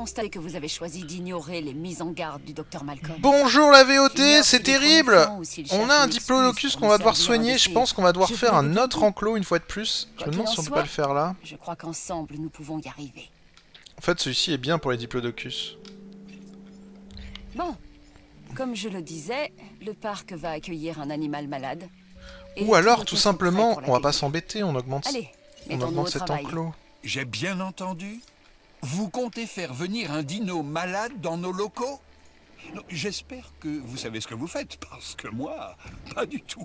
constatez que vous avez choisi d'ignorer les mises en garde du docteur Malcolm. Bonjour la VOT, c'est terrible. On a un diplodocus qu'on va devoir soigner. Je pense qu'on va devoir faire un autre enclos une fois de plus. Je me demande si on peut pas le faire là. Je crois qu'ensemble nous pouvons y arriver. En fait, celui-ci est bien pour les diplodocus. Bon, comme je le disais, le parc va accueillir un animal malade. Ou alors, tout simplement, on va pas s'embêter, on augmente, allez, on augmente cet enclos. J'ai bien entendu. Vous comptez faire venir un dino malade dans nos locaux? J'espère que vous savez ce que vous faites, parce que moi, pas du tout.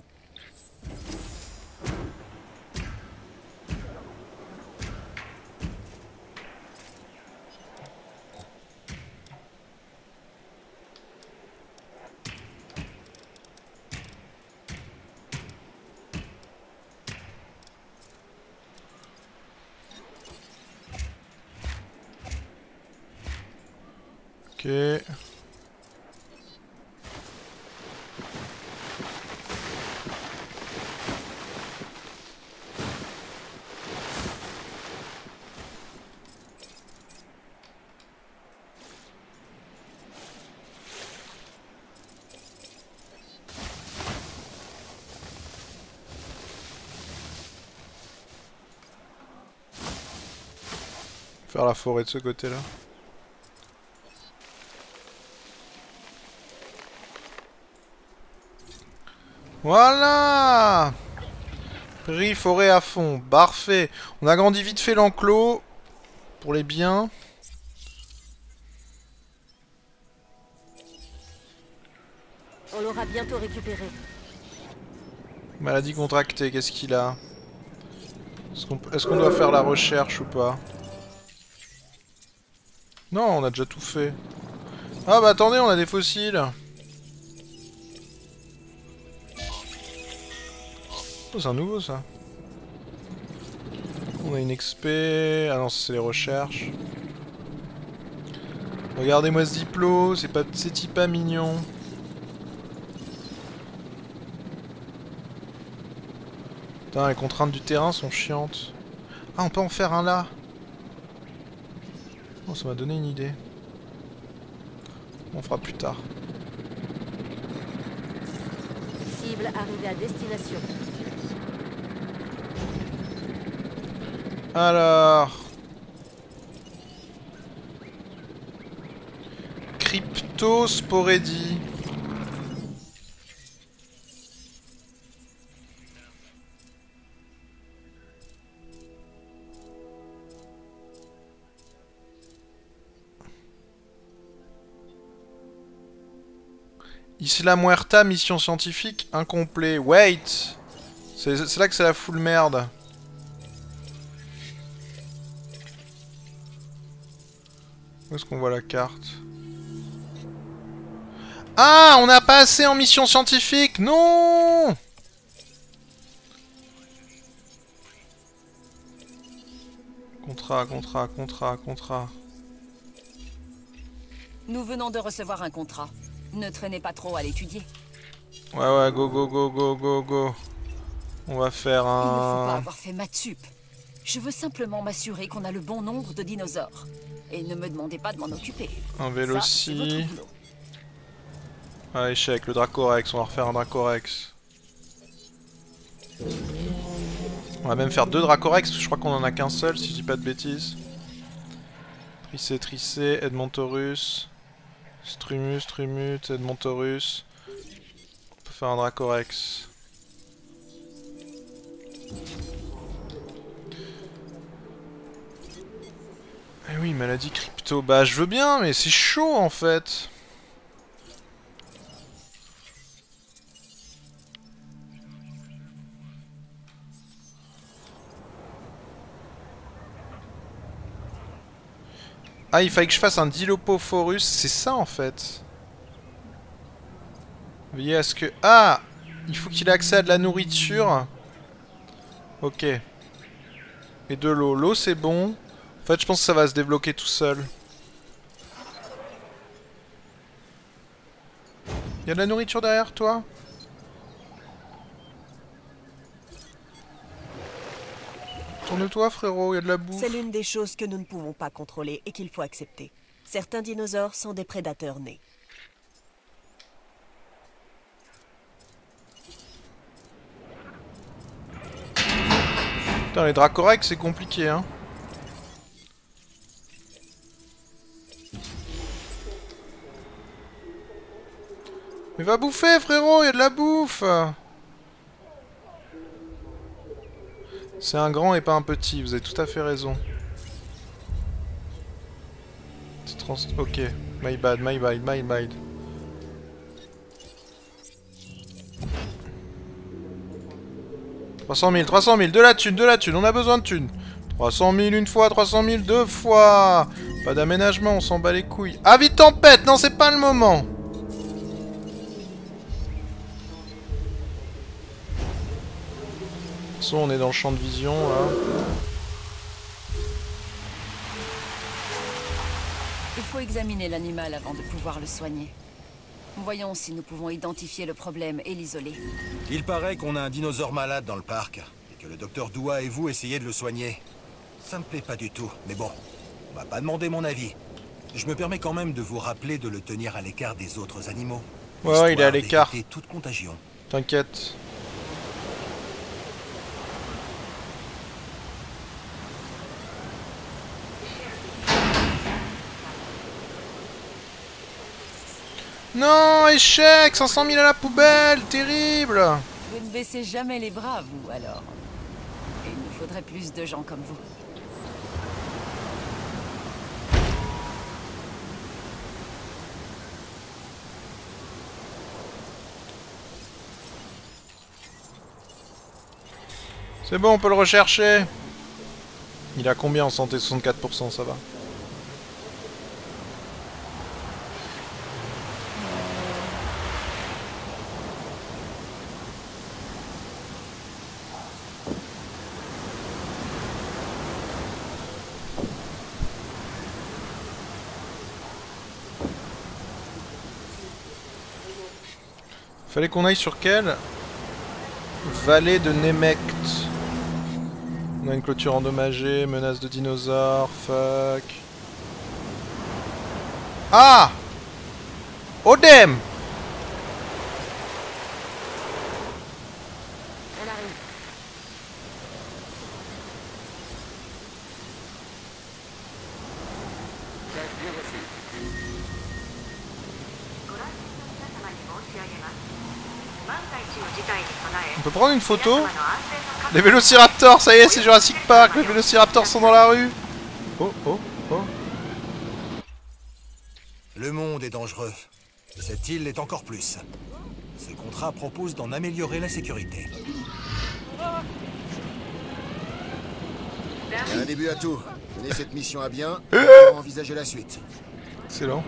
Ok. Faire la forêt de ce côté-là. Voilà! Prix forêt à fond, parfait. On agrandit vite fait l'enclos pour les biens. On l'aura bientôt récupéré. Maladie contractée, qu'est-ce qu'il a? Est-ce qu'on doit faire la recherche ou pas? Non, on a déjà tout fait. Ah bah attendez, on a des fossiles. Oh, c'est un nouveau ça. On a une XP. Ah non, c'est les recherches. Regardez-moi ce diplo, c'est pas mignon. Putain, les contraintes du terrain sont chiantes. Ah, on peut en faire un là. Oh, ça m'a donné une idée. On fera plus tard. Cible arrivée à destination. Alors... Cryptosporedi. Isla Muerta, mission scientifique incomplet. Wait! C'est là que c'est la foule merde. Où est-ce qu'on voit la carte? Ah, on n'a pas assez en mission scientifique. Non. Contrat. Nous venons de recevoir un contrat. Ne traînez pas trop à l'étudier. Ouais, go. On va faire un... Il ne faut pas avoir fait maths sup. Je veux simplement m'assurer qu'on a le bon nombre de dinosaures. Et ne me demandez pas de m'en occuper. Un véloci. Ah, échec, le Dracorex. On va refaire un Dracorex. On va même faire deux Dracorex. Je crois qu'on en a qu'un seul, si je dis pas de bêtises. Tricé, Edmontaurus. Strumut, Edmontaurus. On peut faire un Dracorex. Eh oui, maladie crypto. Bah, je veux bien, mais c'est chaud, en fait. Ah, il fallait que je fasse un Dilopophorus. C'est ça, en fait. Veillez à ce que... Ah! Il faut qu'il ait accès à de la nourriture. Ok. Et de l'eau. L'eau, c'est bon. En fait, je pense que ça va se débloquer tout seul. Il y a de la nourriture derrière toi? Tourne-toi, frérot, il y a de la bouffe. C'est l'une des choses que nous ne pouvons pas contrôler et qu'il faut accepter. Certains dinosaures sont des prédateurs nés. Putain, les Dracorex, c'est compliqué, hein. Mais va bouffer, frérot, il y a de la bouffe. C'est un grand et pas un petit, vous avez tout à fait raison. Ok, my bad. « 300 000, de la thune, on a besoin de thune. 300 000 une fois, 300 000 deux fois. Pas d'aménagement, on s'en bat les couilles. Ah, vite tempête, non, c'est pas le moment. De toute façon, on est dans le champ de vision, là. Il faut examiner l'animal avant de pouvoir le soigner. Voyons si nous pouvons identifier le problème et l'isoler. Il paraît qu'on a un dinosaure malade dans le parc, et que le docteur Doua et vous essayez de le soigner. Ça me plaît pas du tout, mais bon, on m'a pas demandé mon avis. Je me permets quand même de vous rappeler de le tenir à l'écart des autres animaux. Ouais, il est à l'écart. D'éviter toute contagion. T'inquiète. Non, échec, 500 000 à la poubelle, terrible. Vous ne baissez jamais les bras, vous, alors. Et il nous faudrait plus de gens comme vous. C'est bon, on peut le rechercher. Il a combien en santé? 64%, ça va. Fallait qu'on aille sur quelle? Vallée de Nemect. On a une clôture endommagée, menace de dinosaures, fuck. Ah! Odem! On arrive. On peut prendre une photo? Les Velociraptors, ça y est, c'est Jurassic Park. Les Velociraptors sont dans la rue. Oh. Le monde est dangereux. Cette île est encore plus. Ce contrat propose d'en améliorer la sécurité. Il y a un début à tout. Menez cette mission à bien, on va envisager la suite. Excellent.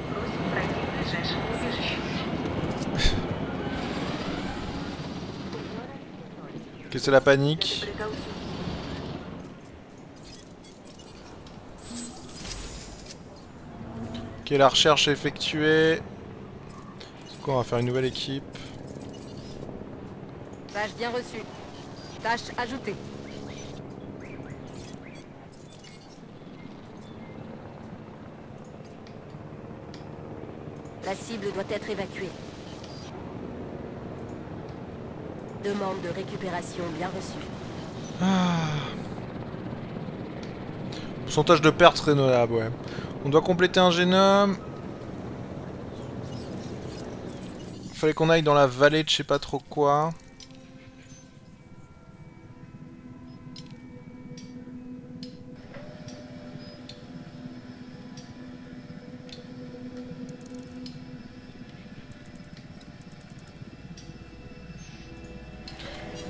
Que c'est la panique. Ok, la recherche est effectuée. C'est quoi, on va faire une nouvelle équipe. Tâche bien reçue. Tâche ajoutée. La cible doit être évacuée. Demande de récupération bien reçue. Pourcentage de perte raisonnable, ouais. On doit compléter un génome. Fallait qu'on aille dans la vallée de je sais pas trop quoi.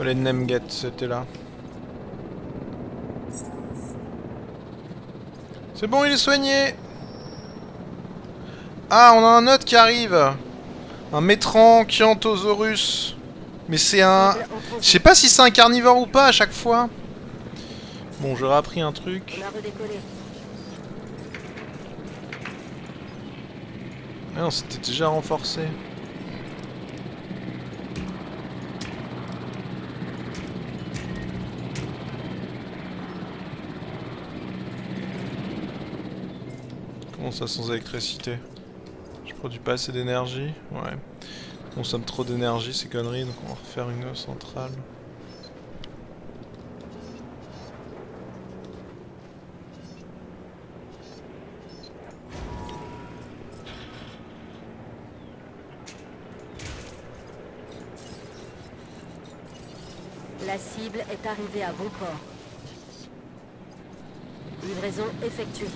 Les Nemget, c'était là. C'est bon, il est soigné. Ah, on a un autre qui arrive. Un Métran Kiantosaurus. Mais c'est un... Je sais pas si c'est un carnivore ou pas à chaque fois. Bon, j'aurais appris un truc. Ah non, c'était déjà renforcé. ça sans électricité. Je produis pas assez d'énergie. Ouais. On consomme trop d'énergie, ces conneries, donc on va refaire une centrale. La cible est arrivée à bon port. Livraison effectuée.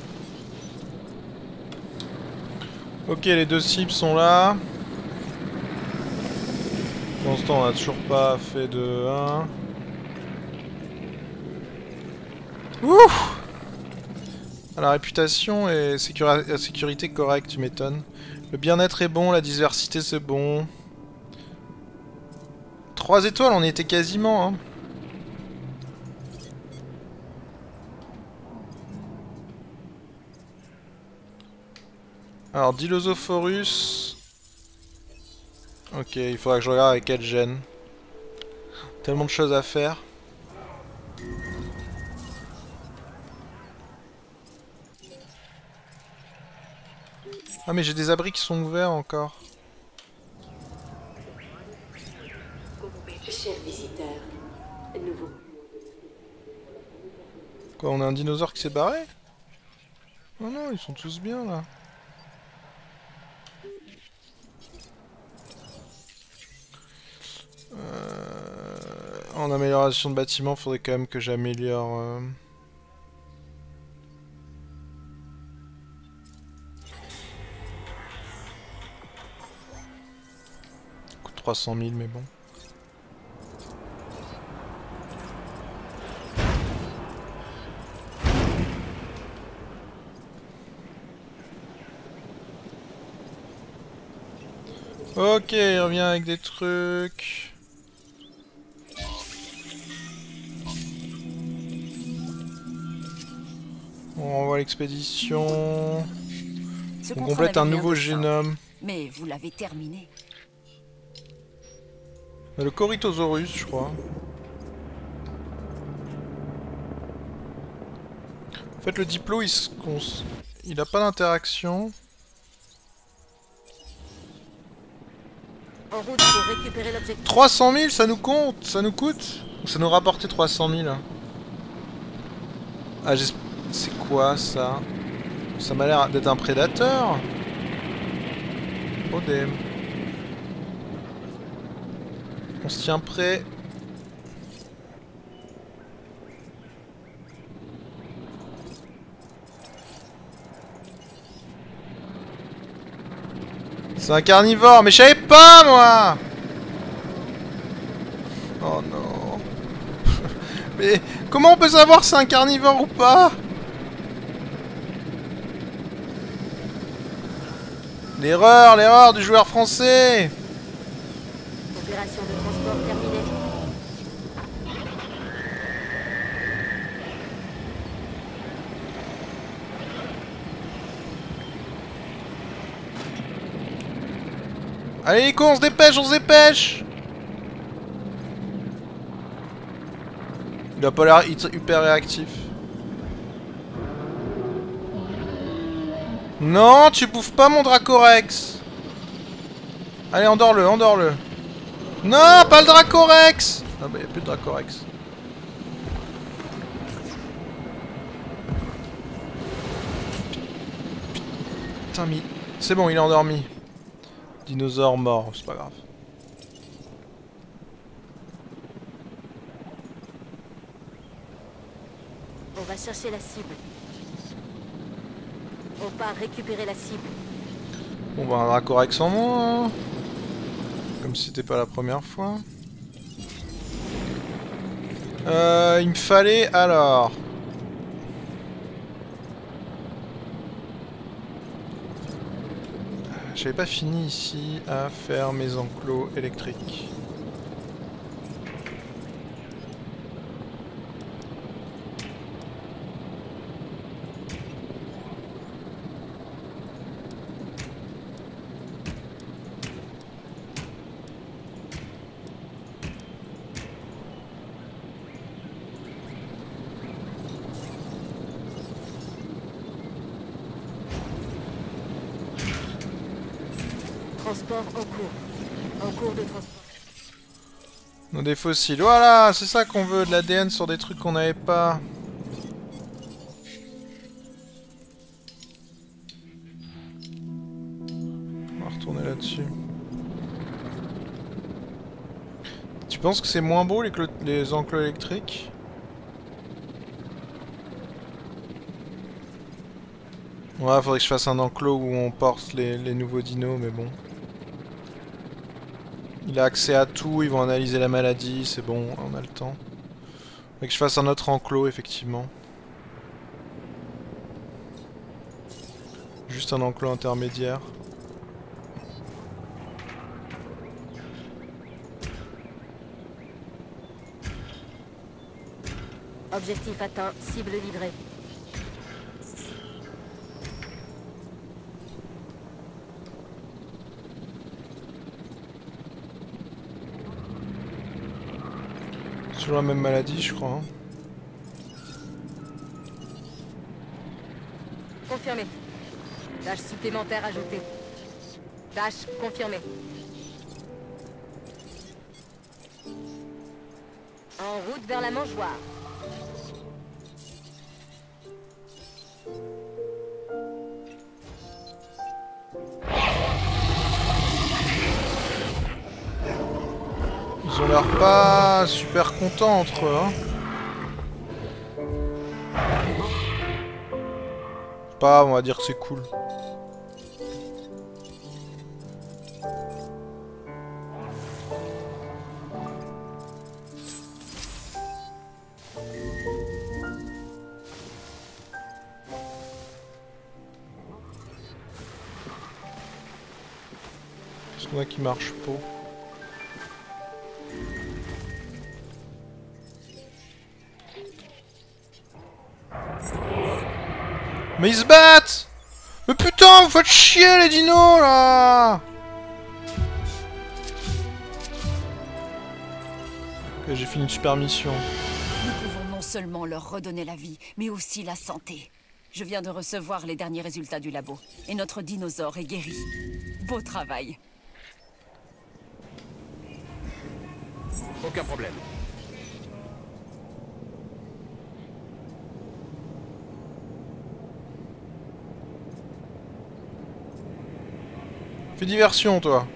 Ok, les deux cibles sont là. Pour l'instant, on n'a toujours pas fait de 1. Ouf! La réputation et la sécurité correcte, tu m'étonnes. Le bien-être est bon, la diversité c'est bon. 3 étoiles, on y était quasiment, hein. Alors, Dilosophorus... Ok, il faudra que je regarde avec quel gène. Tellement de choses à faire. Ah mais j'ai des abris qui sont ouverts encore. Cher visiteur, nouveau. Quoi, on a un dinosaure qui s'est barré? Oh non, ils sont tous bien là. En amélioration de bâtiment, faudrait quand même que j'améliore. Ça coûte 300 000, mais bon. Ok, il revient avec des trucs. On renvoie l'expédition. On complète un nouveau génome. Mais vous l'avez terminé. Le Corythosaurus, je crois. En fait, le diplo, il n'a pas d'interaction. En route pour récupérer l'objectif. 300 000, ça nous compte, ça nous coûte. Ça nous rapportait 300 000. Ah, j'espère. C'est quoi ça? Ça m'a l'air d'être un prédateur. Oh damn. On se tient prêt. C'est un carnivore, mais je savais pas moi. Oh non. Mais comment on peut savoir si c'est un carnivore ou pas? L'erreur, l'erreur du joueur français. Opération de transport terminée. Allez les cons, on se dépêche, on se dépêche. Il a pas l'air hyper réactif. Non, tu bouffes pas mon Dracorex. Allez, endors-le, endors-le. Non, pas le Dracorex. Ah bah y'a plus de Dracorex. Putain, mais... C'est bon, il est endormi. Dinosaure mort, c'est pas grave. On va chercher la cible. On part récupérer la cible. Bon bah un Dracorex en moins hein. Comme si c'était pas la première fois. Il me fallait alors... J'avais pas fini ici à faire mes enclos électriques. transport en cours. En cours de transport. Dans des fossiles. Voilà, c'est ça qu'on veut, de l'ADN sur des trucs qu'on n'avait pas. On va retourner là-dessus. Tu penses que c'est moins beau les enclos électriques? Ouais, faudrait que je fasse un enclos où on porte les nouveaux dinos, mais bon. Il a accès à tout, ils vont analyser la maladie, c'est bon, on a le temps. Faudrait que je fasse un autre enclos, effectivement. Juste un enclos intermédiaire. Objectif atteint, cible livrée. Toujours la même maladie, je crois. Confirmé. Tâche supplémentaire ajoutée. Tâche confirmée. En route vers la mangeoire. Ils ont l'air pas super contents entre eux, hein. Pas, on va dire que c'est cool. Qu'est-ce qu'on a qui marche pas? Mais ils se battent! Mais putain, vous faites chier les dinos là! Ok, j'ai fini une super mission. Nous pouvons non seulement leur redonner la vie, mais aussi la santé. Je viens de recevoir les derniers résultats du labo, et notre dinosaure est guéri. Beau travail. Aucun problème. Fais diversion, toi.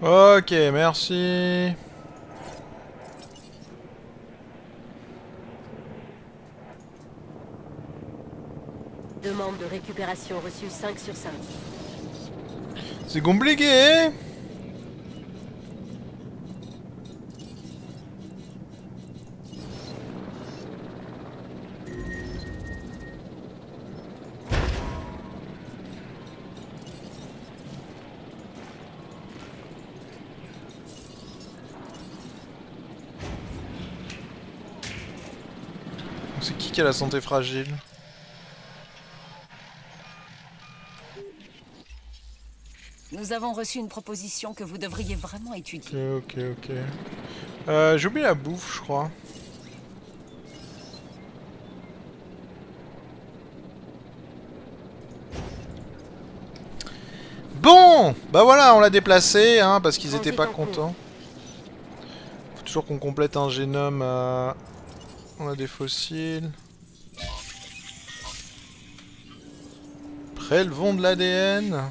Ok, merci. Demande de récupération reçue 5 sur 5. C'est compliqué. C'est qui a la santé fragile? Nous avons reçu une proposition que vous devriez vraiment étudier. Ok. J'ai oublié la bouffe, je crois. Bon, bah voilà, on l'a déplacé, hein, parce qu'ils étaient pas contents. Faut toujours qu'on complète un génome. On a des fossiles. Prélevons de l'ADN.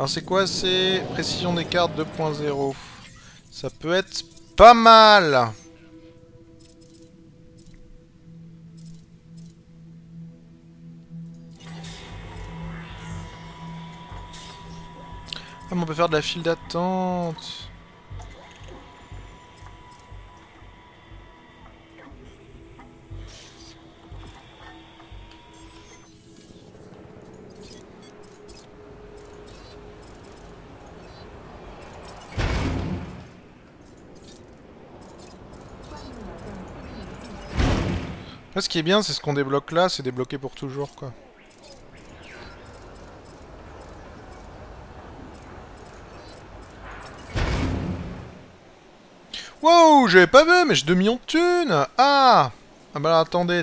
Alors c'est quoi? C'est précision d'écart 2.0. Ça peut être pas mal. Ah mais on peut faire de la file d'attente. Là, ce qui est bien, c'est ce qu'on débloque là, c'est débloqué pour toujours, quoi. Wow, j'avais pas vu, mais j'ai 2 millions de thunes. Ah, ah bah là, attendez.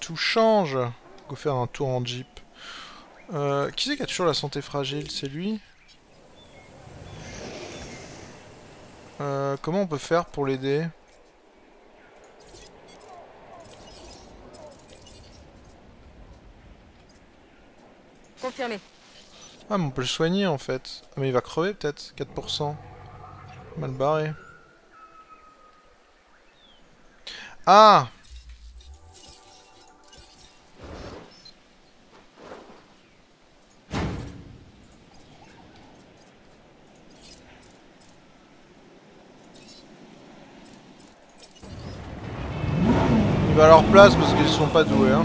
Tout change. Go faire un tour en jeep. Qui c'est qui a toujours la santé fragile? C'est lui. Comment on peut faire pour l'aider? Confirmé. Ah mais on peut le soigner en fait. Ah mais il va crever peut-être, 4%. Mal barré. Ah! Il va à leur place parce qu'ils sont pas doués hein.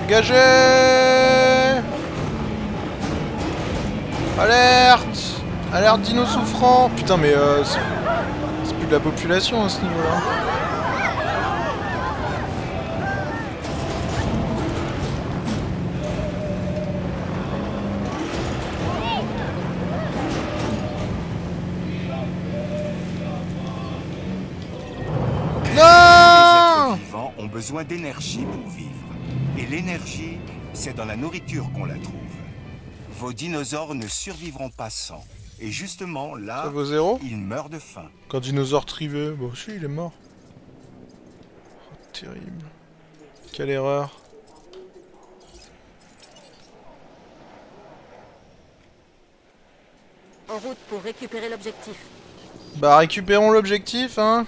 Dégagez! Alerte! Alerte dino souffrant! Putain mais c'est plus de la population à ce niveau-là. Non! Les êtres vivants ont besoin d'énergie pour vivre. Et l'énergie, c'est dans la nourriture qu'on la trouve. Vos dinosaures ne survivront pas sans. Et justement, là, ça vaut zéro. Ils meurent de faim. Quand dinosaure trivé, bah aussi il est mort. Oh, terrible. Quelle erreur. En route pour récupérer l'objectif. Bah récupérons l'objectif, hein.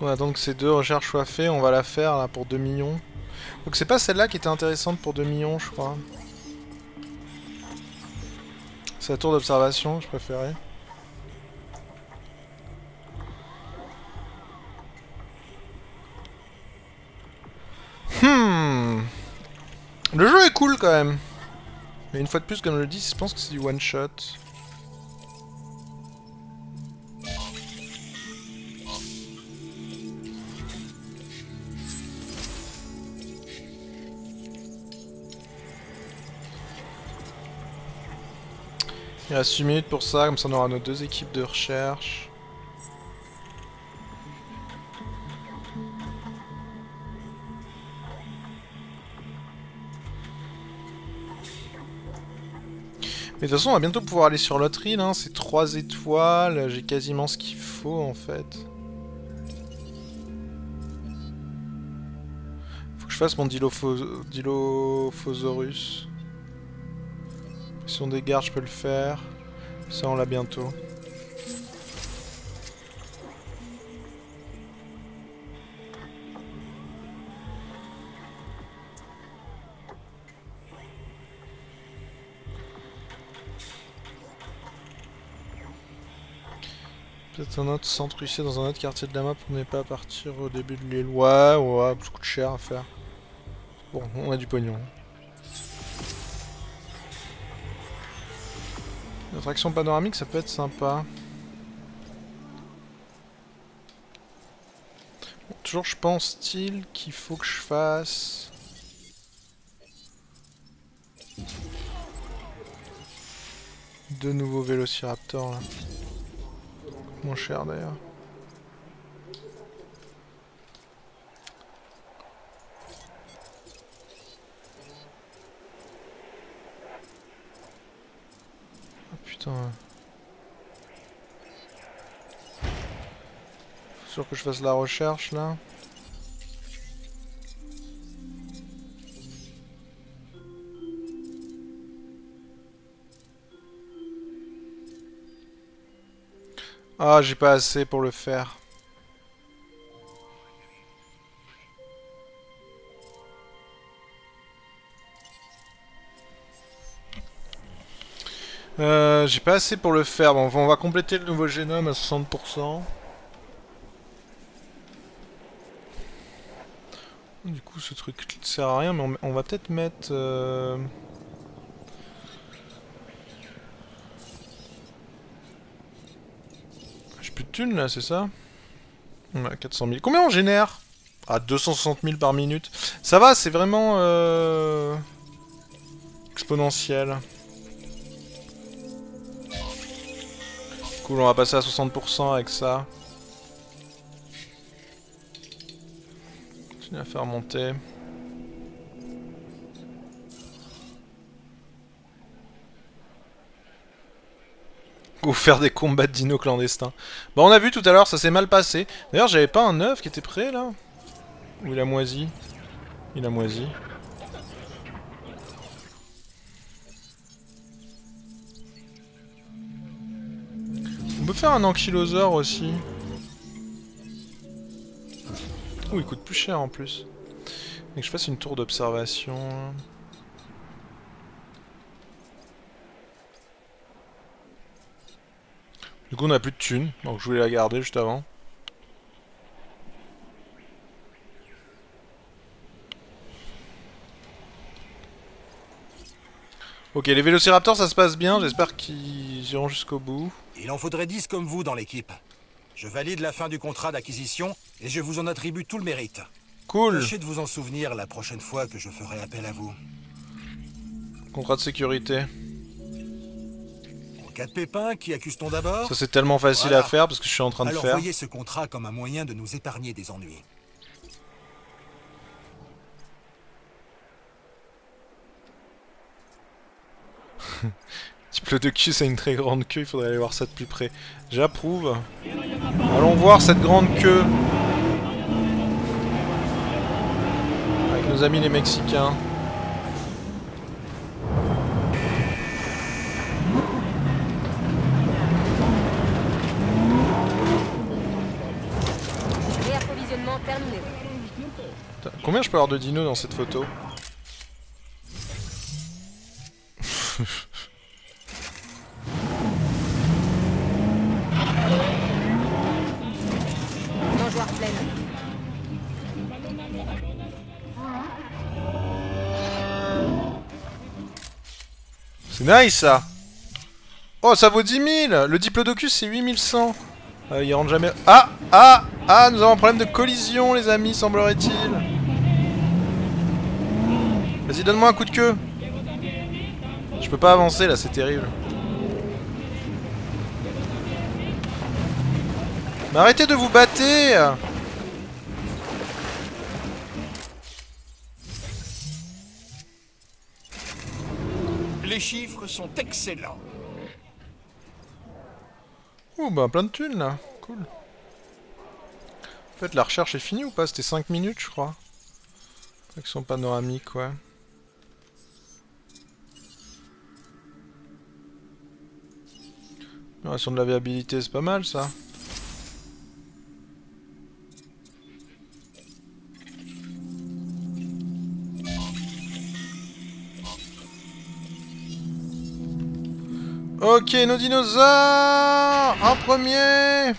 On attend que ces deux recherches soient faites, on va la faire là pour 2 millions. Donc c'est pas celle-là qui était intéressante pour 2 millions je crois. C'est la tour d'observation, je préférais. Le jeu est cool quand même. Mais une fois de plus comme je le dis, je pense que c'est du one shot. Il reste 8 minutes pour ça, comme ça on aura nos deux équipes de recherche. Mais de toute façon on va bientôt pouvoir aller sur l'autre île, hein. C'est 3 étoiles, j'ai quasiment ce qu'il faut en fait. Faut que je fasse mon Dilophosaurus. Si on dégarde, je peux le faire. Ça, on l'a bientôt. Peut-être un autre centre ici, dans un autre quartier de la map, on n'est pas à partir au début de l'île. Ouais, ça coûte cher à faire. Bon, on a du pognon. L'attraction panoramique, ça peut être sympa. Bon, toujours, je pense-t-il qu'il faut que je fasse... deux nouveaux Velociraptors, là. Moins cher, d'ailleurs. Faut Sûr que je fasse la recherche là. Ah, j'ai pas assez pour le faire. J'ai pas assez pour le faire. Bon, on va compléter le nouveau génome à 60%. Du coup, ce truc sert à rien, mais on va peut-être mettre... J'ai plus de thunes là, c'est ça? On a 400 000. Combien on génère? Ah, 260 000 par minute. Ça va, c'est vraiment... exponentiel. Cool, on va passer à 60% avec ça. Continue à faire monter. Ou faire des combats de dinos clandestins. Bon, on a vu tout à l'heure, ça s'est mal passé. D'ailleurs, j'avais pas un œuf qui était prêt là. Ou il a moisi. Il a moisi. On peut faire un ankylosaure aussi. Ouh, il coûte plus cher en plus. Et que je fasse une tour d'observation. Du coup, on n'a plus de thunes, donc je voulais la garder juste avant. Ok, les Vélociraptors, ça se passe bien, j'espère qu'ils iront jusqu'au bout. Il en faudrait 10 comme vous dans l'équipe. Je valide la fin du contrat d'acquisition et je vous en attribue tout le mérite. Cool. Tâchez de vous en souvenir la prochaine fois que je ferai appel à vous. Contrat de sécurité. En cas de pépin, qui accuse-t-on d'abord? Ça c'est tellement facile à faire parce que je suis en train de faire. Alors voyez ce contrat comme un moyen de nous épargner des ennuis. Diplodocus a une très grande queue, il faudrait aller voir ça de plus près. J'approuve. Allons voir cette grande queue. Avec nos amis les Mexicains. Réapprovisionnement terminé. Combien je peux avoir de dinos dans cette photo? C'est nice ça. Oh, ça vaut 10 000. Le diplodocus c'est 8100. Il rentre jamais... Ah, ah, ah. Nous avons un problème de collision les amis, semblerait-il. Vas-y, donne-moi un coup de queue. Je peux pas avancer là, c'est terrible. Mais arrêtez de vous battre! Les chiffres sont excellents. Ouh, bah plein de thunes là, cool. En fait, la recherche est finie ou pas? C'était 5 minutes, je crois. Avec son panoramique, ouais. Amélioration de la viabilité, c'est pas mal ça. Ok, nos dinosaures en premier.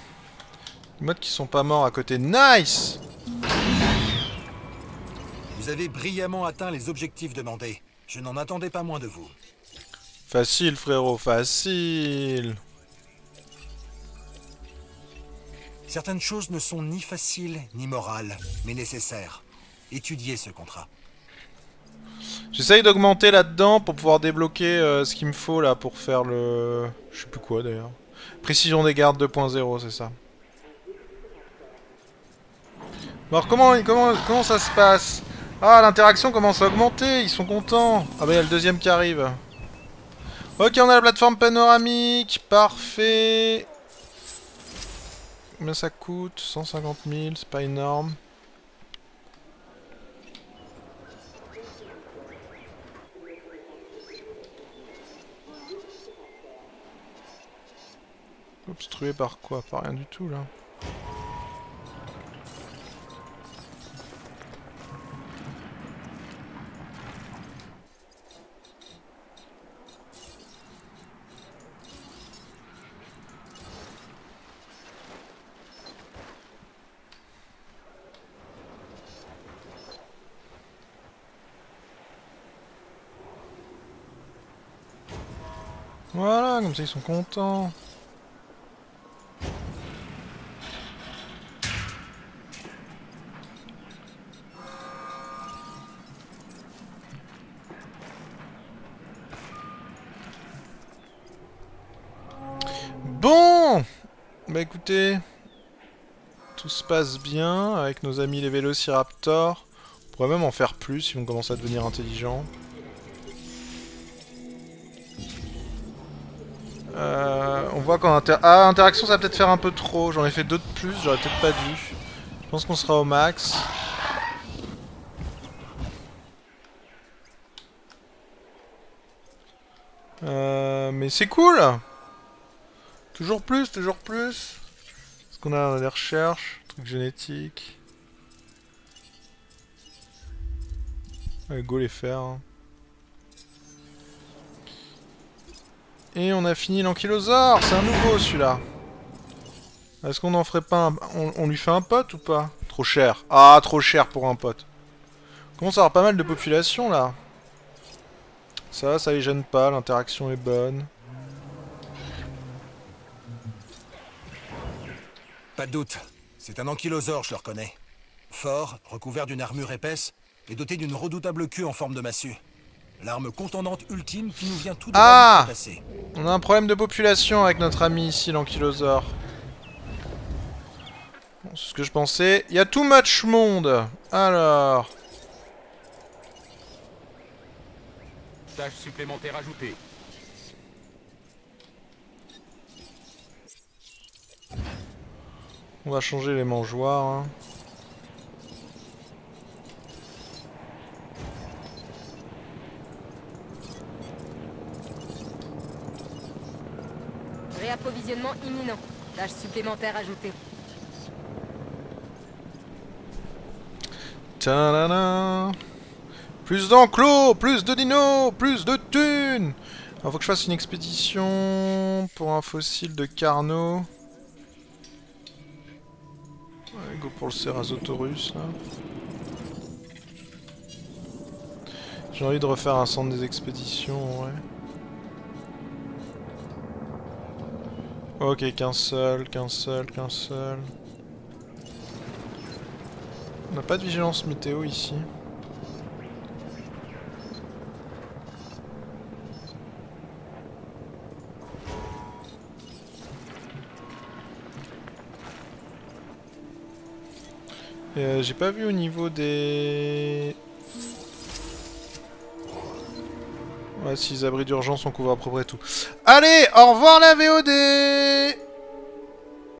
Les modes qui sont pas morts à côté. Nice. Vous avez brillamment atteint les objectifs demandés. Je n'en attendais pas moins de vous. Facile frérot, facile. Certaines choses ne sont ni faciles ni morales, mais nécessaires. Étudiez ce contrat. J'essaye d'augmenter là-dedans pour pouvoir débloquer ce qu'il me faut là pour faire le... Je sais plus quoi d'ailleurs. Précision des gardes 2.0, c'est ça. Bon, alors comment ça se passe? Ah, l'interaction commence à augmenter, ils sont contents. Ah bah il y a le deuxième qui arrive. Ok, on a la plateforme panoramique, parfait. combien ça coûte? 150 000, c'est pas énorme. Obstrué par quoi? Par rien du tout là. Voilà, comme ça ils sont contents. Bon, bah écoutez, tout se passe bien avec nos amis les Velociraptors. On pourrait même en faire plus si on commence à devenir intelligent. On voit qu'en interaction, ça va peut-être faire un peu trop. J'en ai fait deux de plus, j'aurais peut-être pas dû. Je pense qu'on sera au max. Mais c'est cool! Toujours plus, toujours plus. Est-ce qu'on a des recherches? Trucs génétiques. Allez, go les faire. Hein. Et on a fini l'ankylosaure, c'est un nouveau celui-là. Est-ce qu'on en ferait pas un... on lui fait un pote ou pas? Trop cher. Ah, trop cher pour un pote. On commence à avoir pas mal de population là. Ça les gêne pas, l'interaction est bonne. Pas de doute, c'est un ankylosaure, je le reconnais. Fort, recouvert d'une armure épaisse et doté d'une redoutable queue en forme de massue. L'arme contendante ultime qui nous vient tout de même passer. On a un problème de population avec notre ami ici, l'ankylosaure. Bon, c'est ce que je pensais. Il y a too much monde. Alors... tâche supplémentaire ajoutée. On va changer les mangeoires. Hein. Réapprovisionnement imminent. Tâche supplémentaire ajoutée. Ta-da-da. Plus d'enclos, plus de dinos, plus de thunes. Alors faut que je fasse une expédition pour un fossile de Carnot. Ouais, go pour le Serrasotorus là. J'ai envie de refaire un centre des expéditions, ouais. Ok, qu'un seul, qu'un seul, qu'un seul. On n'a pas de vigilance météo ici. J'ai pas vu au niveau des... Ouais, si les abris d'urgence, on couvre à peu près tout. Allez, au revoir la VOD!